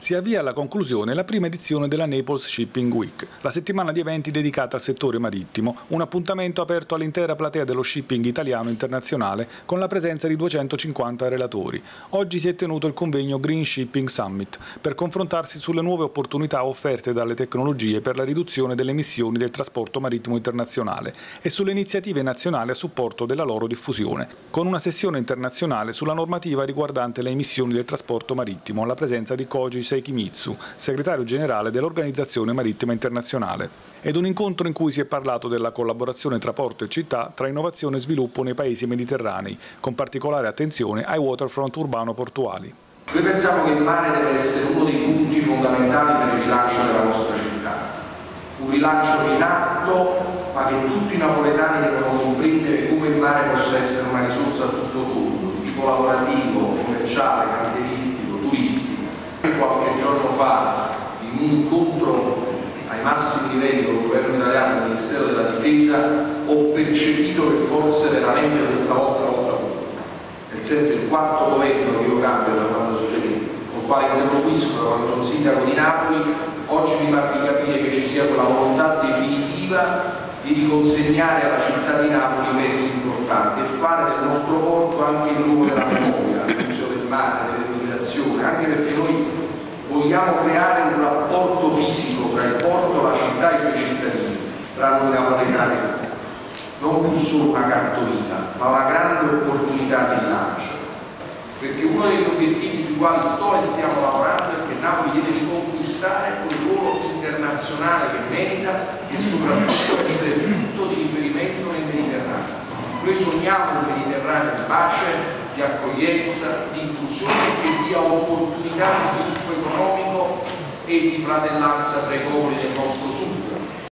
Si avvia alla conclusione la prima edizione della Naples Shipping Week, la settimana di eventi dedicata al settore marittimo, un appuntamento aperto all'intera platea dello shipping italiano internazionale con la presenza di 250 relatori. Oggi si è tenuto il convegno Green Shipping Summit per confrontarsi sulle nuove opportunità offerte dalle tecnologie per la riduzione delle emissioni del trasporto marittimo internazionale e sulle iniziative nazionali a supporto della loro diffusione, con una sessione internazionale sulla normativa riguardante le emissioni del trasporto marittimo, alla presenza di Koji Sekimizu, segretario generale dell'Organizzazione Marittima Internazionale, ed un incontro in cui si è parlato della collaborazione tra porto e città, tra innovazione e sviluppo nei paesi mediterranei, con particolare attenzione ai waterfront urbano-portuali. Noi pensiamo che il mare deve essere uno dei punti fondamentali per il rilancio della nostra città, un rilancio in atto, ma che tutti i napoletani devono comprendere come il mare possa essere una risorsa a tutto tondo, di tipo lavorativo, commerciale, caratteristico, turistico. Qualche giorno fa, in un incontro ai massimi livelli con il governo italiano e il Ministero della Difesa, ho percepito che forse veramente questa volta nel senso, il quarto governo che io cambio da quando sono lì, con il quale interloquisco da quando sono sindaco di Napoli, oggi mi pare di capire che ci sia quella volontà definitiva di riconsegnare alla città di Napoli pezzi importanti e fare del nostro porto anche il luogo della memoria, il museo del mare, dell'editazione, anche perché noi vogliamo creare un rapporto fisico tra il porto, la città e i suoi cittadini, tra noi napoletani, non più solo una cartolina, ma una grande opportunità di lancio. Perché uno degli obiettivi sui quali sto e stiamo lavorando è che Napoli deve riconquistare quel ruolo internazionale che merita e soprattutto essere punto di riferimento nel Mediterraneo. Noi sogniamo un Mediterraneo di pace, di accoglienza, di inclusione e di opportunità di sviluppo economico e di fratellanza tra i popoli del nostro sud.